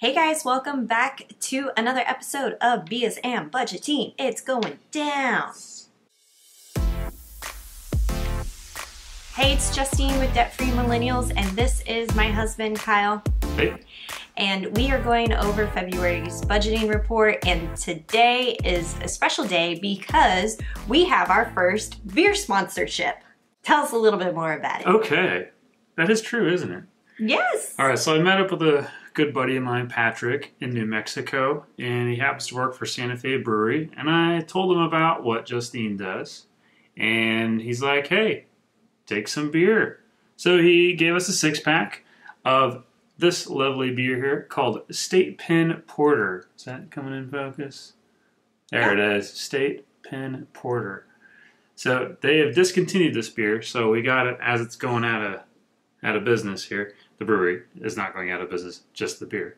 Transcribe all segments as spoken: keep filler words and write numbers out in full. Hey guys, welcome back to another episode of B S M Budgeting. It's going down. Hey, it's Justine with Debt Free Millennials, and this is my husband, Kyle. Hey. And we are going over February's budgeting report, and today is a special day because we have our first beer sponsorship. Tell us a little bit more about it. Okay. That is true, isn't it? Yes. All right, so I met up with a good buddy of mine, Patrick, in New Mexico, and he happens to work for Santa Fe Brewery, and I told him about what Justine does, and he's like, hey, take some beer. So he gave us a six-pack of this lovely beer here called State Pen Porter. Is that coming in focus? There it is, State Pen Porter. So they have discontinued this beer, so we got it as it's going out of out of business here. The brewery is not going out of business, just the beer.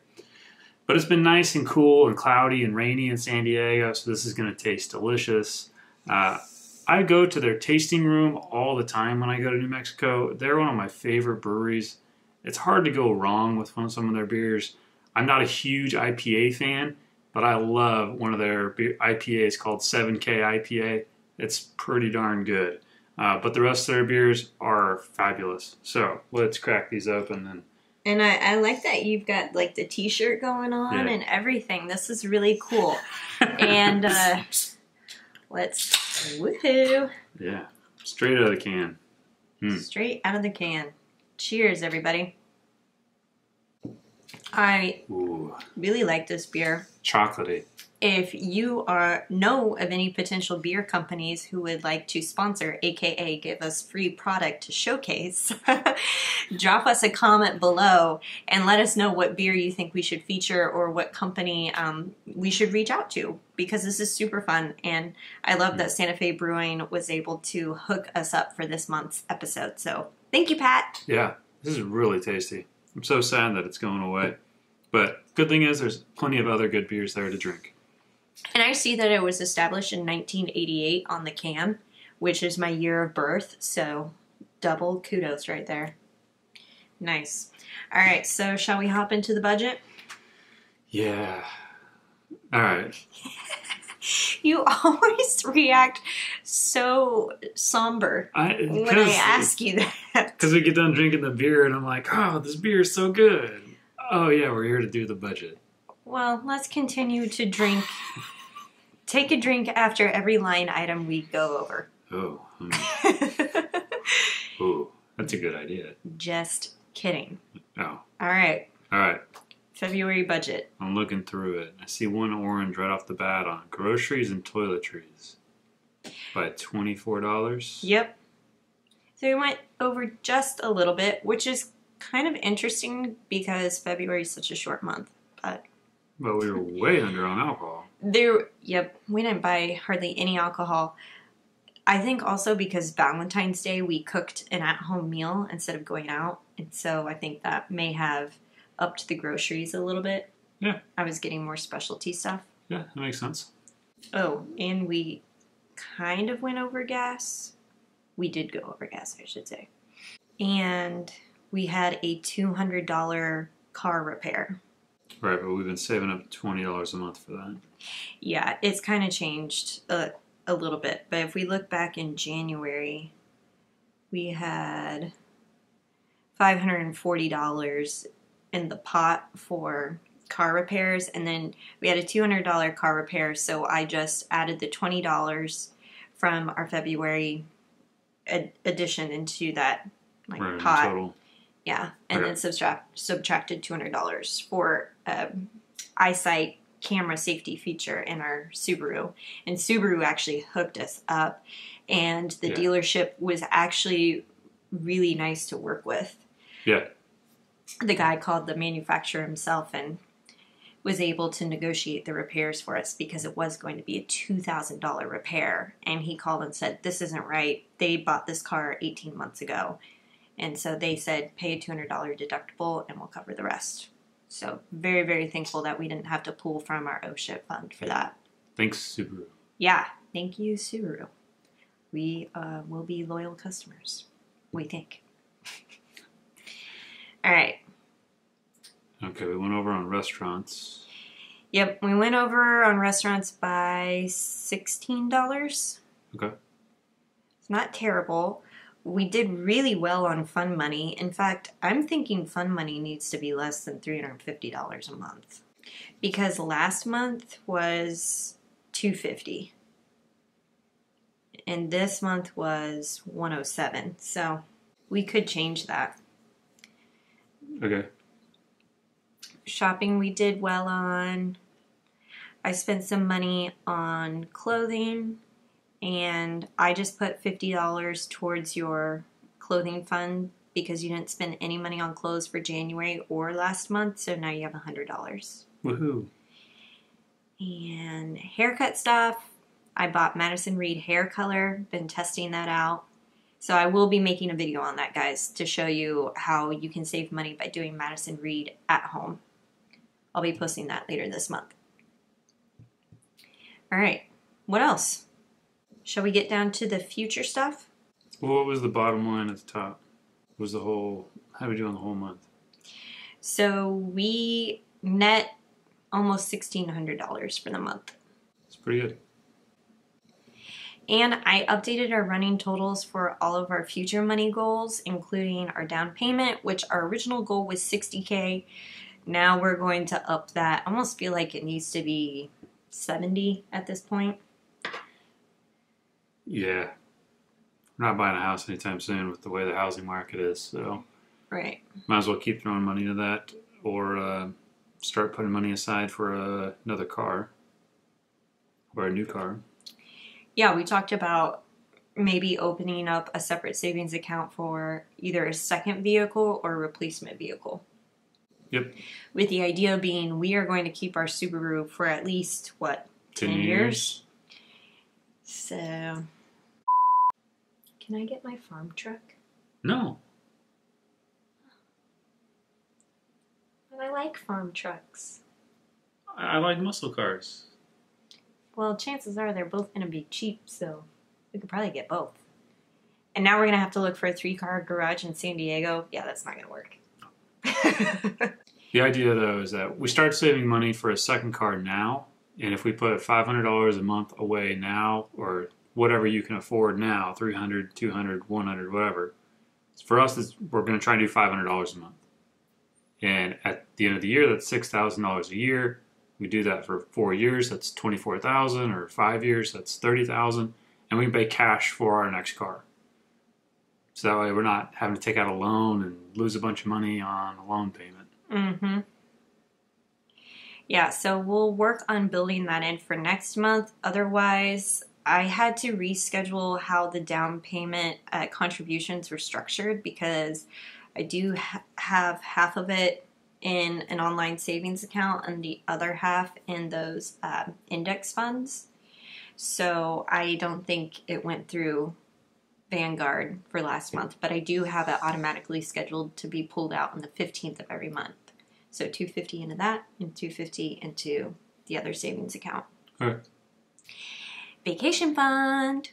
But it's been nice and cool and cloudy and rainy in San Diego, so this is going to taste delicious. Uh, I go to their tasting room all the time when I go to New Mexico. They're one of my favorite breweries. It's hard to go wrong with one, some of their beers. I'm not a huge I P A fan, but I love one of their I P As called seven K I P A. It's pretty darn good. Uh, but the rest of their beers are fabulous. So let's crack these open. And, and I, I like that you've got like the t-shirt going on yeah. and everything. This is really cool. and uh, let's, woohoo. Yeah, straight out of the can. Hmm. Straight out of the can. Cheers, everybody. I Ooh. really like this beer. Chocolatey. If you are know of any potential beer companies who would like to sponsor, aka give us free product to showcase, drop us a comment below and let us know what beer you think we should feature or what company um, we should reach out to, because this is super fun, and I love mm-hmm. that Santa Fe Brewing was able to hook us up for this month's episode. So thank you, Pat. Yeah, this is really tasty. I'm so sad that it's going away, but good thing is there's plenty of other good beers there to drink. And I see that it was established in nineteen eighty-eight on the can, which is my year of birth, so double kudos right there. Nice. All right, so shall we hop into the budget? Yeah. All right. You always react so somber I, when I ask you that. Because we get done drinking the beer, and I'm like, oh, this beer is so good. Oh, yeah, we're here to do the budget. Well, let's continue to drink. Take a drink after every line item we go over. Oh. Mm. Ooh, that's a good idea. Just kidding. Oh. All right. All right. February budget. I'm looking through it. I see one orange right off the bat on groceries and toiletries by twenty-four dollars. Yep. So we went over just a little bit, which is kind of interesting because February is such a short month, but... But we were way under on alcohol. There, yep, we didn't buy hardly any alcohol. I think also because Valentine's Day we cooked an at-home meal instead of going out, and so I think that may have upped the groceries a little bit. Yeah. I was getting more specialty stuff. Yeah, that makes sense. Oh, and we kind of went over gas. We did go over gas, I should say. And we had a two hundred dollar car repair. Right, but we've been saving up twenty dollars a month for that. Yeah, it's kind of changed a, a little bit. But if we look back in January, we had five hundred forty dollars in the pot for car repairs. And then we had a two hundred dollar car repair, so I just added the twenty dollars from our February ad addition into that like right, pot. Total. Yeah, and okay. then subtract, subtracted two hundred dollars for um, EyeSight camera safety feature in our Subaru. And Subaru actually hooked us up, and the yeah. dealership was actually really nice to work with. Yeah. The guy called the manufacturer himself and was able to negotiate the repairs for us because it was going to be a two thousand dollar repair. And he called and said, this isn't right. They bought this car eighteen months ago. And so they said, pay a two hundred dollar deductible and we'll cover the rest. So very, very thankful that we didn't have to pull from our O S H I P fund for that. Thanks, Subaru. Yeah. Thank you, Subaru. We uh, will be loyal customers, we think. All right. Okay, we went over on restaurants. Yep, we went over on restaurants by sixteen dollars. Okay. It's not terrible. We did really well on fun money. In fact, I'm thinking fun money needs to be less than three hundred fifty dollars a month. Because last month was two hundred fifty dollars. And this month was one hundred seven dollars. So we could change that. Okay. Shopping we did well on. I spent some money on clothing. And I just put fifty dollars towards your clothing fund because you didn't spend any money on clothes for January or last month, so now you have one hundred dollars. Woohoo. And haircut stuff, I bought Madison Reed hair color, been testing that out. So I will be making a video on that, guys, to show you how you can save money by doing Madison Reed at home. I'll be posting that later this month. All right, what else? Shall we get down to the future stuff? Well, what was the bottom line at the top? What was the whole, how did we do on the whole month? So we net almost sixteen hundred dollars for the month. That's pretty good. And I updated our running totals for all of our future money goals, including our down payment, which our original goal was sixty K. Now we're going to up that. I almost feel like it needs to be seventy at this point. Yeah, we're not buying a house anytime soon with the way the housing market is, so right, might as well keep throwing money to that or uh, start putting money aside for uh, another car or a new car. Yeah, we talked about maybe opening up a separate savings account for either a second vehicle or a replacement vehicle. Yep. With the idea being we are going to keep our Subaru for at least, what, ten years? years? So... Can I get my farm truck? No. Well, I like farm trucks. I like muscle cars. Well, chances are they're both going to be cheap, so we could probably get both. And now we're going to have to look for a three-car garage in San Diego. Yeah, that's not going to work. The idea, though, is that we start saving money for a second car now, and if we put five hundred dollars a month away now, or whatever you can afford now, three hundred dollars, two hundred dollars, one hundred dollars, whatever. For us, it's, we're going to try and do five hundred dollars a month. And at the end of the year, that's six thousand dollars a year. We do that for four years, that's twenty-four thousand dollars, or five years, that's thirty thousand dollars. And we can pay cash for our next car. So that way we're not having to take out a loan and lose a bunch of money on a loan payment. Mm-hmm. Yeah, so we'll work on building that in for next month. Otherwise, I had to reschedule how the down payment uh, contributions were structured because I do ha have half of it in an online savings account and the other half in those uh, index funds. So I don't think it went through Vanguard for last month, but I do have it automatically scheduled to be pulled out on the fifteenth of every month. So two hundred fifty dollars into that and two hundred fifty dollars into the other savings account. All right. Vacation fund.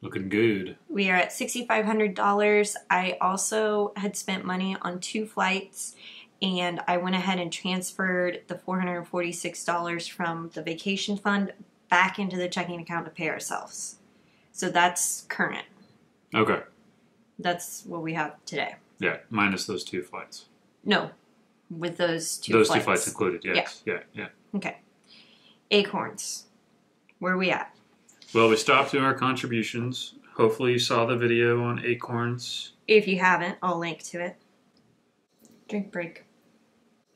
Looking good. We are at six thousand five hundred dollars. I also had spent money on two flights, and I went ahead and transferred the four hundred forty-six dollars from the vacation fund back into the checking account to pay ourselves. So that's current. Okay. That's what we have today. Yeah, minus those two flights. No. With those two those flights. Those two flights included, yes. Yeah. yeah, yeah. Okay. Acorns. Where are we at? Well, we stopped doing our contributions. Hopefully you saw the video on Acorns. If you haven't, I'll link to it. Drink break.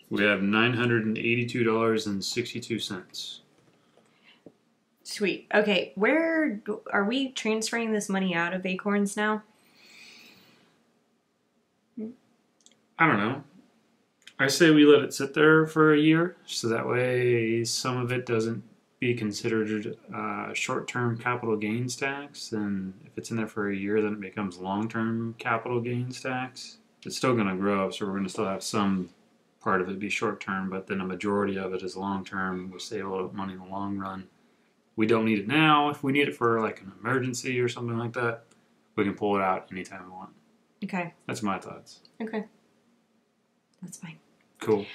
We have nine hundred eighty-two dollars and sixty-two cents. Sweet. Okay, where do, are we transferring this money out of Acorns now? I don't know. I say we let it sit there for a year, so that way some of it doesn't be considered uh, short-term capital gains tax, and if it's in there for a year, then it becomes long-term capital gains tax. It's still going to grow, so we're going to still have some part of it be short-term, but then a majority of it is long-term. We'll save a lot of money in the long run. We don't need it now. If we need it for like an emergency or something like that, we can pull it out anytime we want. Okay. That's my thoughts. Okay. That's fine. Cool.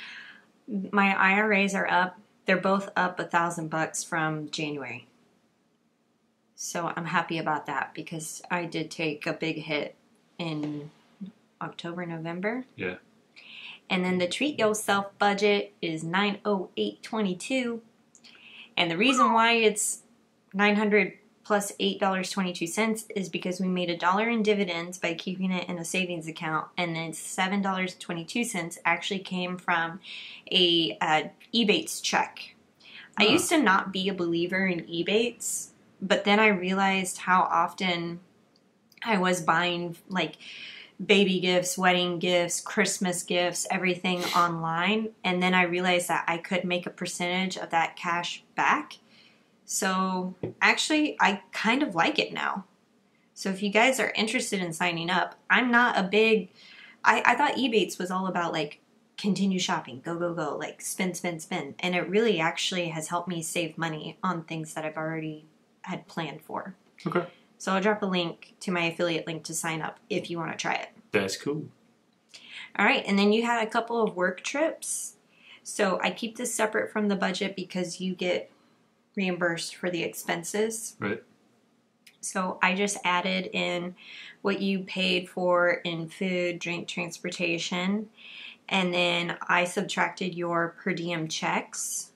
My I R As are up. They're both up a thousand bucks from January. So I'm happy about that because I did take a big hit in October, November. Yeah. And then the treat yourself budget is nine oh eight twenty-two. And the reason why it's nine hundred plus eight dollars and twenty-two cents is because we made a dollar in dividends by keeping it in a savings account, and then seven dollars and twenty-two cents actually came from a uh, Ebates check. Oh. I used to not be a believer in Ebates, but then I realized how often I was buying like baby gifts, wedding gifts, Christmas gifts, everything online, and then I realized that I could make a percentage of that cash back. So actually, I kind of like it now. So if you guys are interested in signing up, I'm not a big, I, I thought Ebates was all about like continue shopping, go, go, go, like spin, spin, spin. And it really actually has helped me save money on things that I've already had planned for. Okay. So I'll drop a link to my affiliate link to sign up if you want to try it. That's cool. All right. And then you had a couple of work trips. So I keep this separate from the budget because you get reimbursed for the expenses. Right. So I just added in what you paid for in food, drink, transportation, and then I subtracted your per diem checks,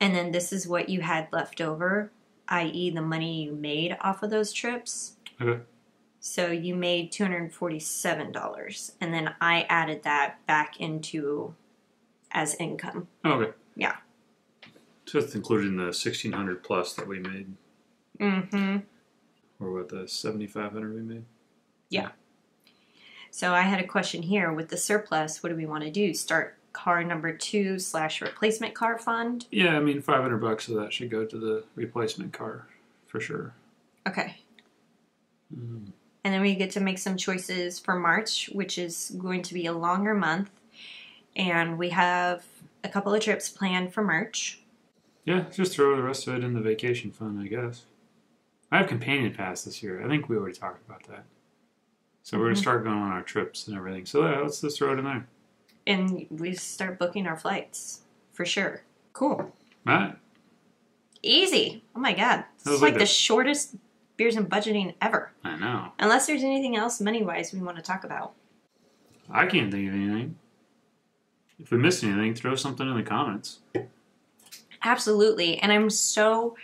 and then this is what you had left over, that is the money you made off of those trips. Okay. So you made two hundred forty-seven dollars, and then I added that back into as income. Okay. Yeah. So it's included in the sixteen hundred plus that we made. Mm-hmm. Or what, the seventy-five hundred we made? Yeah. So I had a question here. With the surplus, what do we want to do? Start car number two slash replacement car fund? Yeah, I mean, five hundred bucks of that should go to the replacement car for sure. Okay. Mm. And then we get to make some choices for March, which is going to be a longer month. And we have a couple of trips planned for March. Yeah, just throw the rest of it in the vacation fund, I guess. I have companion pass this year. I think we already talked about that. So mm-hmm. we're going to start going on our trips and everything. So yeah, let's just throw it in there. And we start booking our flights, for sure. Cool. All right. Easy. Oh, my God. This is like, like the shortest beers and budgeting ever. I know. Unless there's anything else money-wise we want to talk about. I can't think of anything. If we missed anything, throw something in the comments. Absolutely, and I'm so,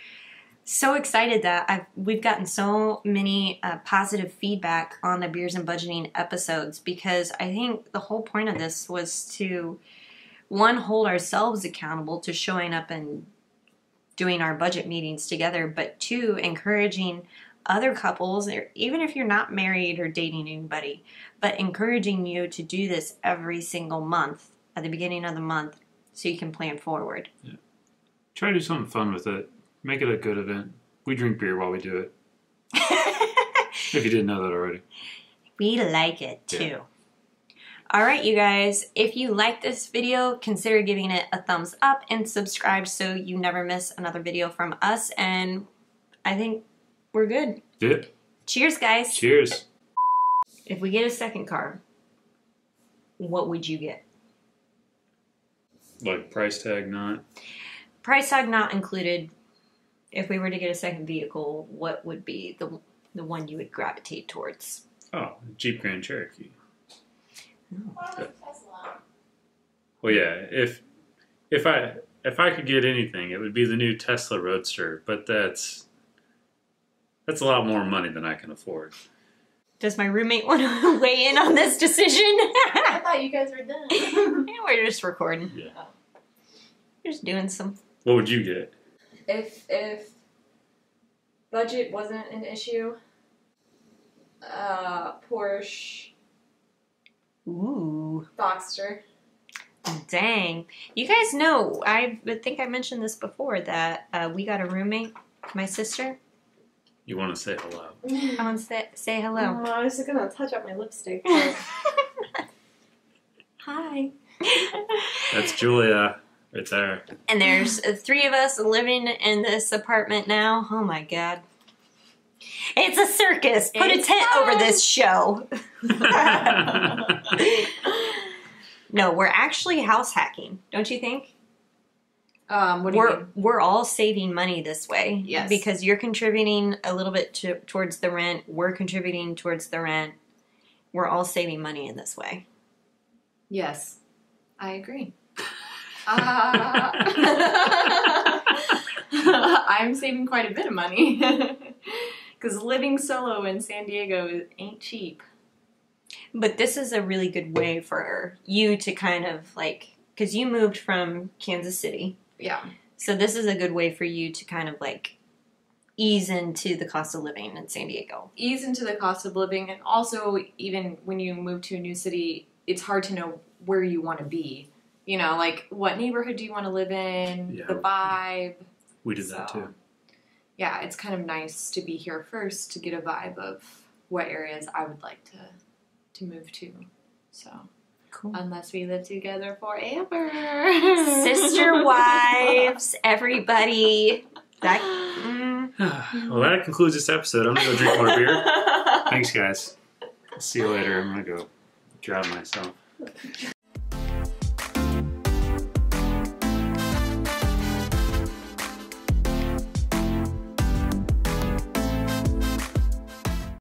so excited that I've, we've gotten so many uh, positive feedback on the Beers and Budgeting episodes, because I think the whole point of this was to, one, hold ourselves accountable to showing up and doing our budget meetings together, but two, encouraging other couples, or even if you're not married or dating anybody, but encouraging you to do this every single month at the beginning of the month so you can plan forward. Yeah. Try to do something fun with it. Make it a good event. We drink beer while we do it. If you didn't know that already. We like it, too. Yeah. All right, you guys. If you like this video, consider giving it a thumbs up and subscribe so you never miss another video from us. And I think we're good. Yeah. Cheers, guys. Cheers. If we get a second car, what would you get? Like price tag not... Price tag not included, if we were to get a second vehicle, what would be the the one you would gravitate towards? Oh, Jeep Grand Cherokee. Oh. Or Tesla. Well, yeah, if if I if I could get anything, it would be the new Tesla Roadster, but that's that's a lot more money than I can afford. Does my roommate want to weigh in on this decision? I thought you guys were done. Yeah, we're just recording. Yeah. Oh. You're just doing some. What would you get? If if budget wasn't an issue, uh, Porsche. Ooh. Boxster. Dang. You guys know, I think I mentioned this before, that uh, we got a roommate, my sister. You want to say hello? I want to say, say hello. Oh, I was just going to touch up my lipstick. Hi. That's Julia. Right there. And there's three of us living in this apartment now. Oh my God. It's a circus. Put it's a tent fun. Over this show. No, we're actually house hacking, don't you think? Um, what do we're, you mean? We're all saving money this way. Yes. Because you're contributing a little bit to, towards the rent. We're contributing towards the rent. We're all saving money in this way. Yes. I agree. uh, I'm saving quite a bit of money. Because living solo in San Diego ain't cheap. But this is a really good way for you to kind of like... Because you moved from Kansas City. Yeah. So this is a good way for you to kind of like ease into the cost of living in San Diego. Ease into the cost of living. And also, even when you move to a new city, it's hard to know where you want to be. You know, like what neighborhood do you want to live in? Yeah. The vibe. We did so, that too. Yeah, it's kind of nice to be here first to get a vibe of what areas I would like to to move to. So... Cool. Unless we live together forever. Sister wives, everybody. That, mm. Well, that concludes this episode. I'm going to go drink more beer. Thanks, guys. See you later. I'm going to go drown myself.